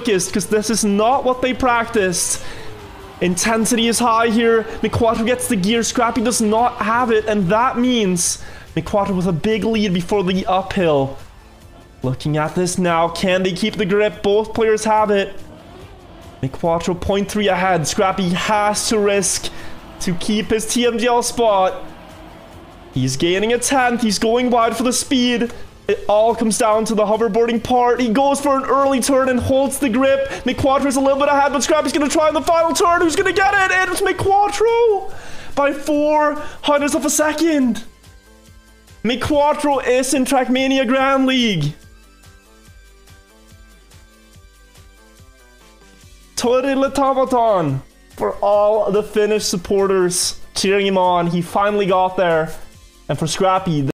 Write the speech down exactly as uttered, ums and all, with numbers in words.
quickest, because this is not what they practiced. Intensity is high here. McQuattro gets the gear. Scrappy does not have it, and that means McQuattro with a big lead before the uphill. Looking at this now, can they keep the grip? Both players have it. McQuattro point three ahead. Scrappy has to risk to keep his T M G L spot. He's gaining a tenth. He's going wide for the speed. It all comes down to the hoverboarding part. He goes for an early turn and holds the grip. McQuattro is a little bit ahead, but Scrappy's going to try on the final turn. Who's going to get it? And it's McQuattro by four hundredths of a second. McQuattro is in Trackmania Grand League. Torilitavatan for all the Finnish supporters cheering him on. He finally got there. And for Scrappy,